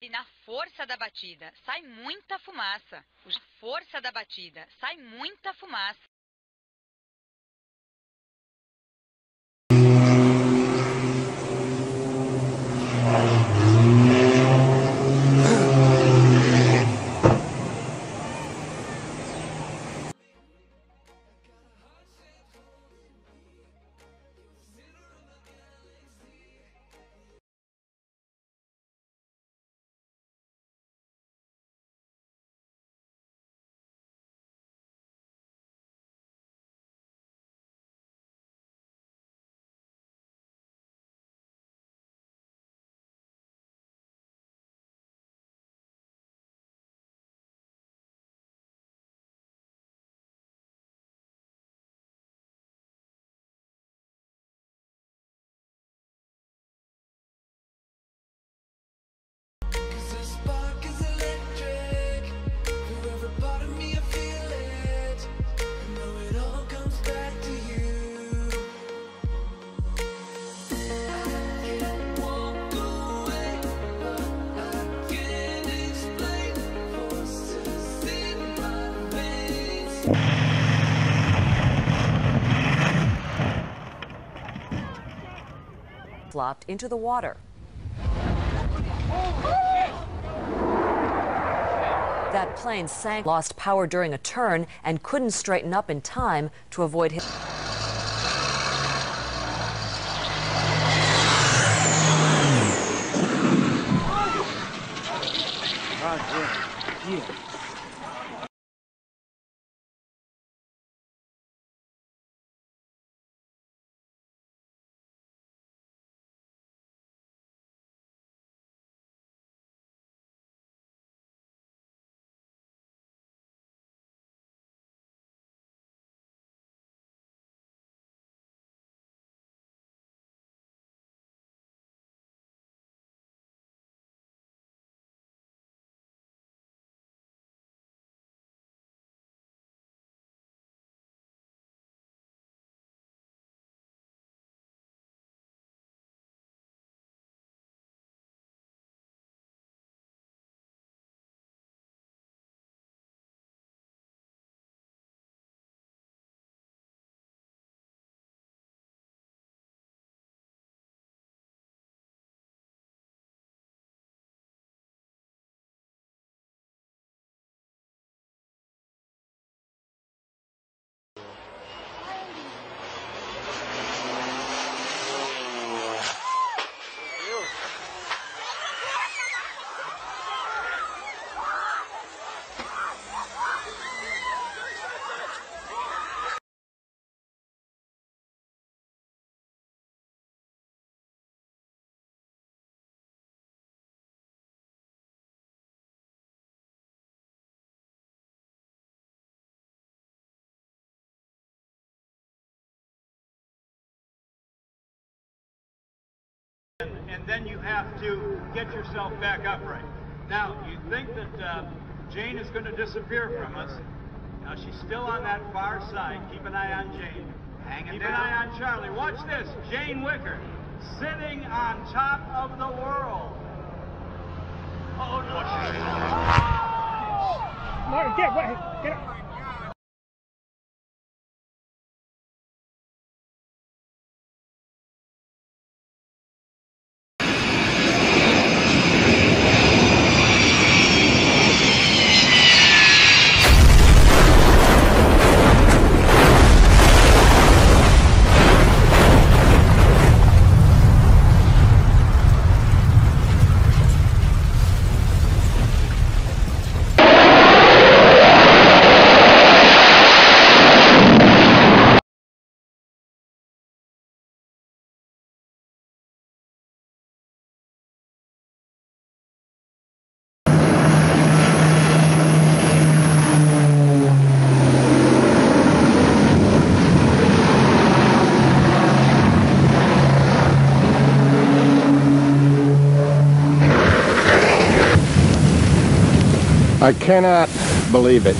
E na força da batida sai muita fumaça. Na força da batida sai muita fumaça. Flopped into the water. That plane sank, lost power during a turn, and couldn't straighten up in time to avoid hit. And then you have to get yourself back upright. Now, you think that Jane is going to disappear from us. Now, she's still on that far side. Keep an eye on Jane. Keep an eye on Charlie. Watch this. Jane Wicker sitting on top of the world. Oh, no. Oh! Martin, get up. I cannot believe it.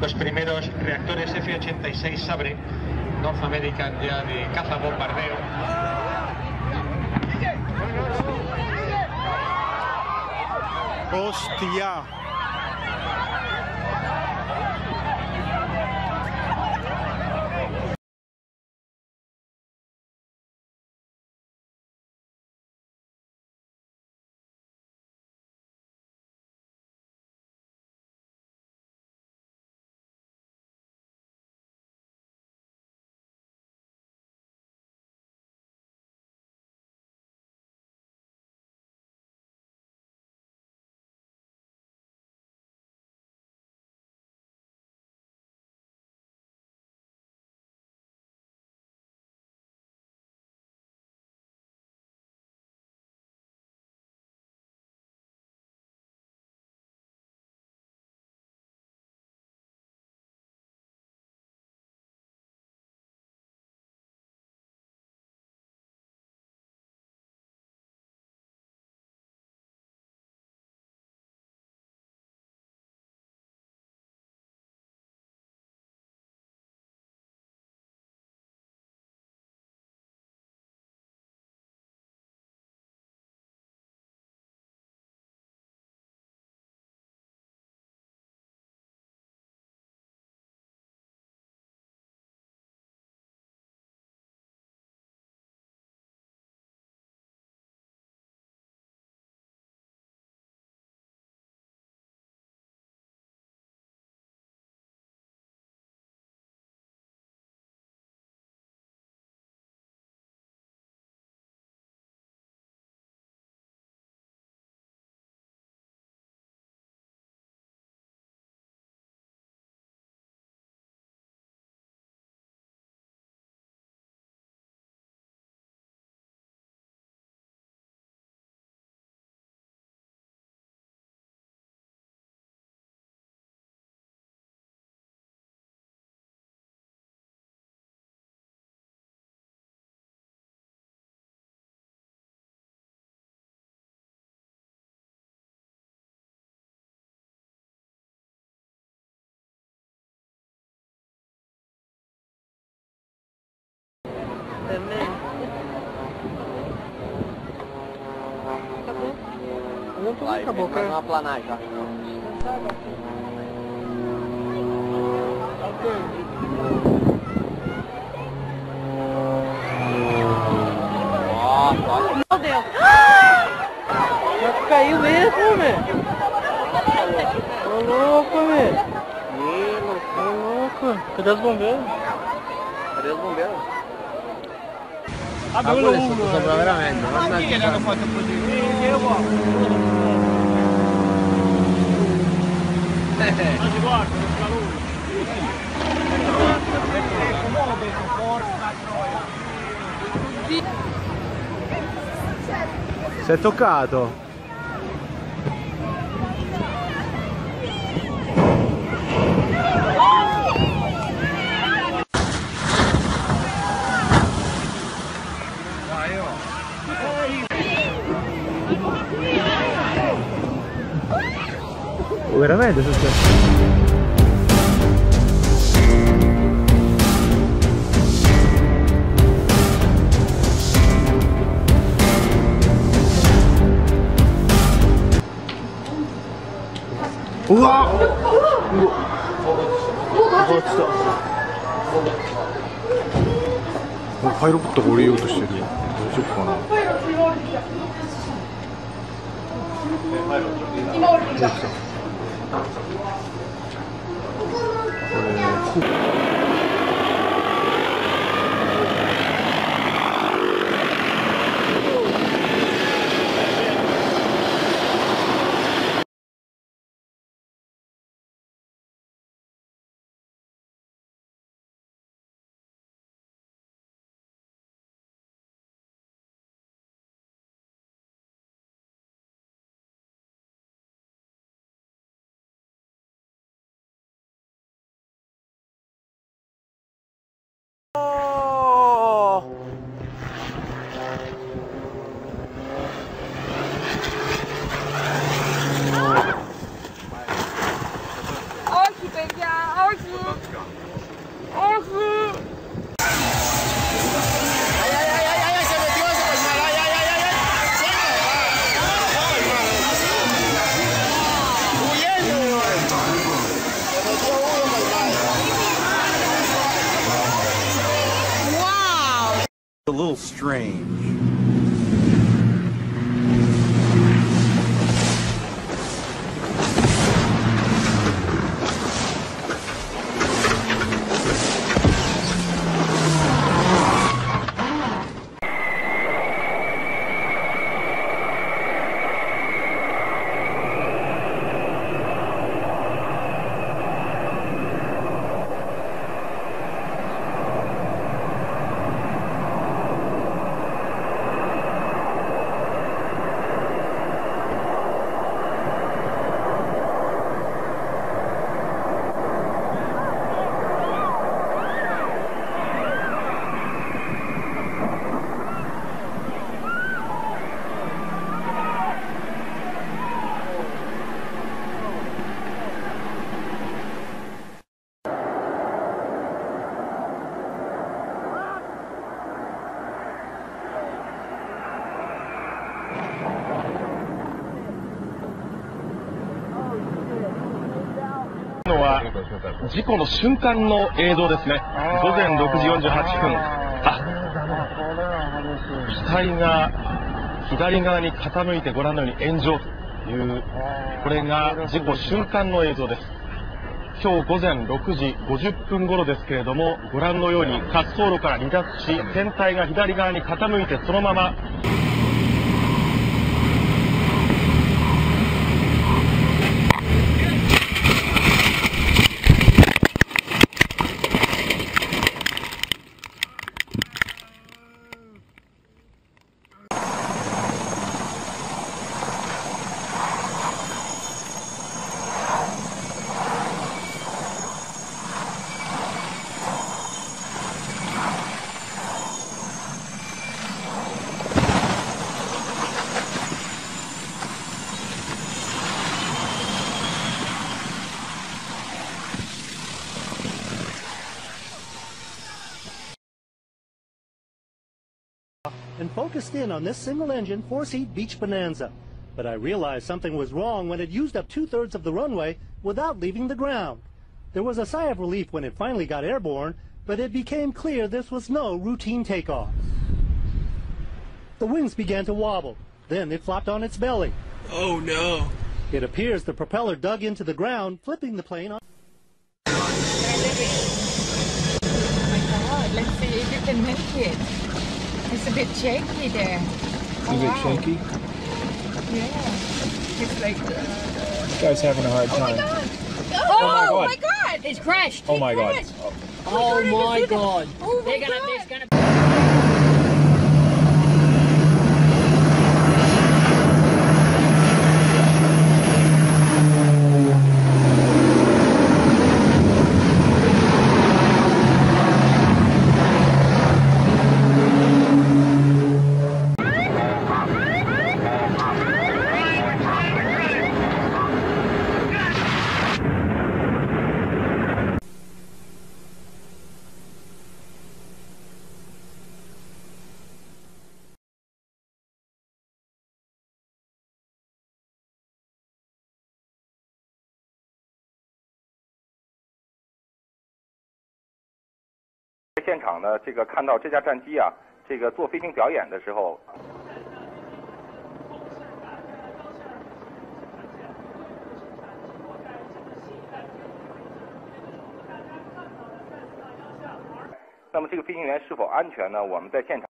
los primeros reactores F-86 Sabre, North American, ya de caza bombardeo. ¡Hostia! Vai, acabou, mais uma planagem. Meu Deus! Já caiu mesmo, velho! Tô louco, velho! Tô louco! Cadê os bombeiros? Cadê os bombeiros? Adesso sopra veramente, ma chi è che l'hanno fatto così? Ma si guarda, non c'è lui. Si è toccato. Veramente successo. Wow!パイロットが降りようとしてる。大丈夫かな。どうした？ a little strange.事故の瞬間の映像ですね。午前6時48分、機体が左側に傾いて、ご覧のように炎上という、これが事故瞬間の映像です。今日午前6時50分頃ですけれども、ご覧のように滑走路から離脱し、船体が左側に傾いて、そのままand focused in on this single-engine four-seat Beach Bonanza. But I realized something was wrong when it used up two-thirds of the runway without leaving the ground. There was a sigh of relief when it finally got airborne, but it became clear this was no routine takeoff. The wings began to wobble. Then it flopped on its belly. Oh, no. It appears the propeller dug into the ground, flipping the plane on. Oh my God, let's see if you can make it. It's a bit shaky there. Oh, a bit shaky? Yeah. It's like... This guy's having a hard time. Oh, my God! Oh, my God! It's crashed! Oh, my God. Oh, my God! Oh, my God!现场呢，这个看到这架战机啊，这个做飞行表演的时候。那么这个飞行员是否安全呢？我们在现场。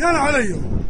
كانوا عليهم